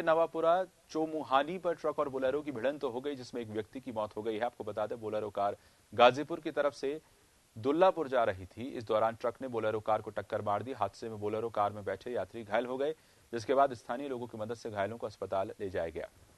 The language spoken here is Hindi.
नवापुरा चोमुहानी पर ट्रक और बोलेरो की भिड़ंत तो हो गई, जिसमें एक व्यक्ति की मौत हो गई है। आपको बता दें, बोलेरो कार गाजीपुर की तरफ से दुल्लापुर जा रही थी। इस दौरान ट्रक ने बोलेरो कार को टक्कर मार दी। हादसे में बोलेरो कार में बैठे यात्री घायल हो गए, जिसके बाद स्थानीय लोगों की मदद से घायलों को अस्पताल ले जाया गया।